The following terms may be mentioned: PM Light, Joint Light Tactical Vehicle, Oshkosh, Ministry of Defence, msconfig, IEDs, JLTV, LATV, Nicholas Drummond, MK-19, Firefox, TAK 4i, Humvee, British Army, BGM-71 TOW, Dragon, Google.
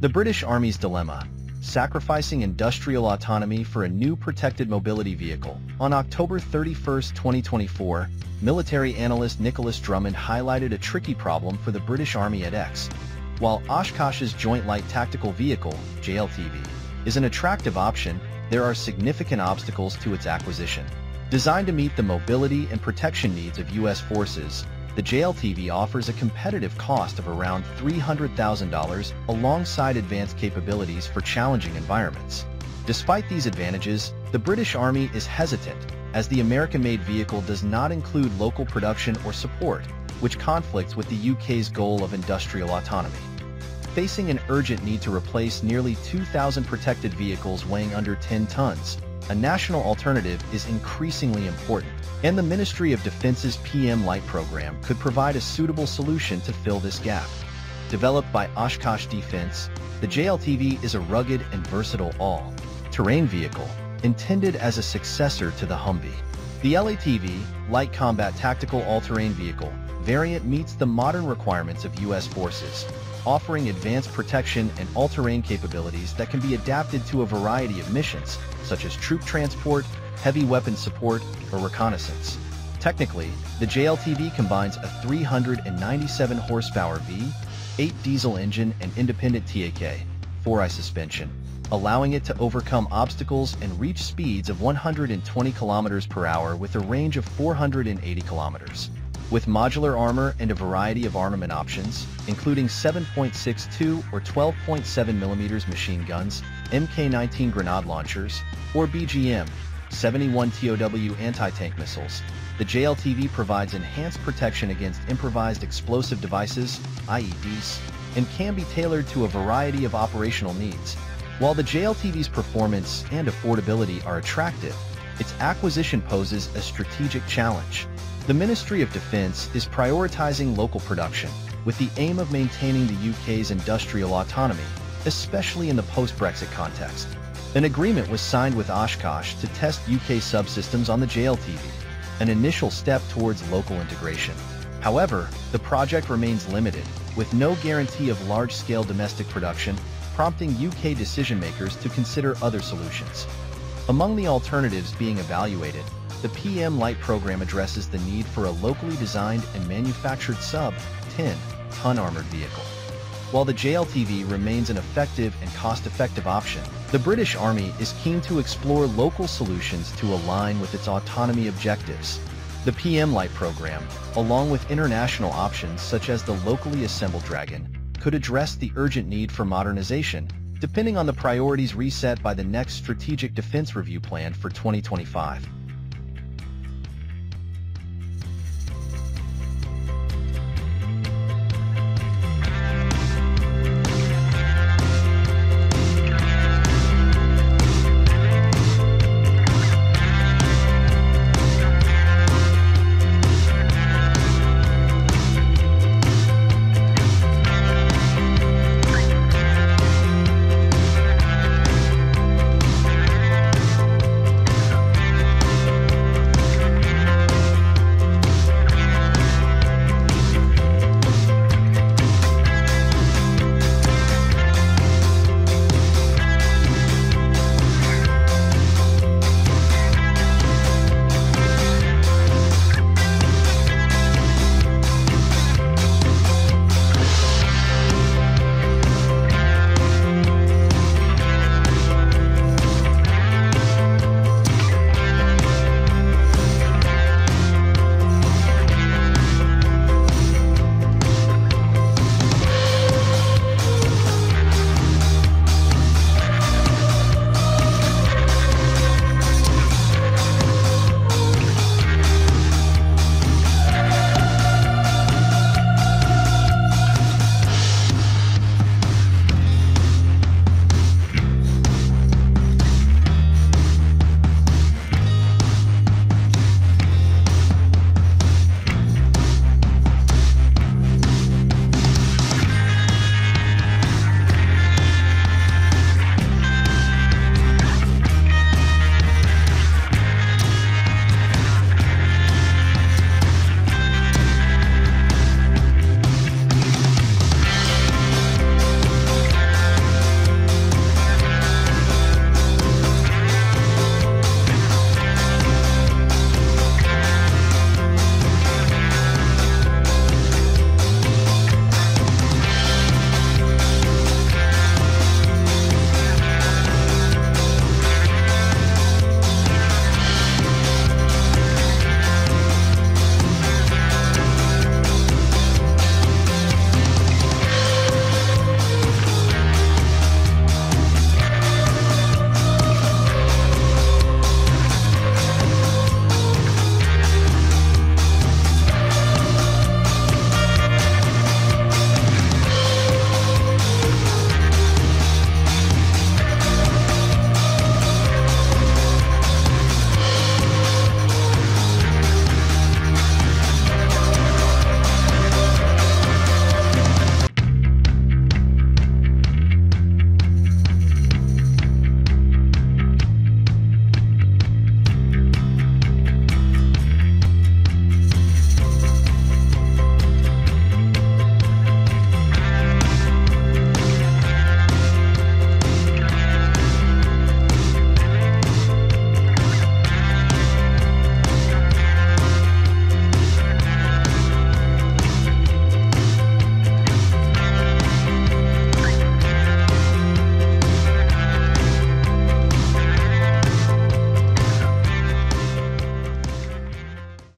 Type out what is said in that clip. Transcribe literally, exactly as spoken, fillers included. The British Army's dilemma, sacrificing industrial autonomy for a new protected mobility vehicle. On October thirty-first, twenty twenty-four, military analyst Nicholas Drummond highlighted a tricky problem for the British Army at X. While Oshkosh's Joint Light Tactical Vehicle, J L T V, is an attractive option, there are significant obstacles to its acquisition. Designed to meet the mobility and protection needs of U S forces, the J L T V offers a competitive cost of around three hundred thousand dollars alongside advanced capabilities for challenging environments. Despite these advantages, the British Army is hesitant, as the American-made vehicle does not include local production or support, which conflicts with the U K's goal of industrial autonomy. Facing an urgent need to replace nearly two thousand protected vehicles weighing under ten tons, a national alternative is increasingly important, and the Ministry of Defence's P M Light program could provide a suitable solution to fill this gap. Developed by Oshkosh Defense, the J L T V is a rugged and versatile all-terrain vehicle, intended as a successor to the Humvee. The L A T V, Light Combat Tactical All-Terrain Vehicle, variant meets the modern requirements of U S forces, offering advanced protection and all-terrain capabilities that can be adapted to a variety of missions, such as troop transport, heavy weapons support, or reconnaissance. Technically, the J L T V combines a three hundred ninety-seven horsepower V eight diesel engine and independent T A K four i suspension, allowing it to overcome obstacles and reach speeds of one hundred twenty kilometers per hour with a range of four hundred eighty kilometers. With modular armor and a variety of armament options, including seven point six two or twelve point seven millimeter machine guns, M K nineteen grenade launchers, or B G M seventy-one T O W anti-tank missiles, the J L T V provides enhanced protection against improvised explosive devices, I E Ds, and can be tailored to a variety of operational needs. While the J L T V's performance and affordability are attractive, its acquisition poses a strategic challenge. The Ministry of Defence is prioritizing local production, with the aim of maintaining the U K's industrial autonomy, especially in the post-Brexit context. An agreement was signed with Oshkosh to test U K subsystems on the J L T V, an initial step towards local integration. However, the project remains limited, with no guarantee of large-scale domestic production, prompting U K decision-makers to consider other solutions. Among the alternatives being evaluated, the P M Light program addresses the need for a locally designed and manufactured sub ten ton armored vehicle. While the J L T V remains an effective and cost-effective option, the British Army is keen to explore local solutions to align with its autonomy objectives. The P M Light program, along with international options such as the locally assembled Dragon, could address the urgent need for modernization, depending on the priorities reset by the next Strategic Defence Review plan for twenty twenty-five.